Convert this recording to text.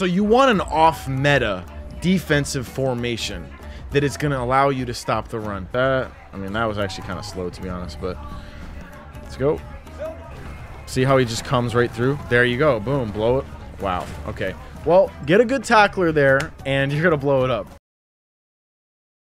So you want an off-meta defensive formation that is going to allow you to stop the run. That, I mean, that was actually kind of slow, to be honest, but let's go. See how he just comes right through? There you go. Boom. Blow it. Wow. Okay. Well, get a good tackler there, and you're going to blow it up.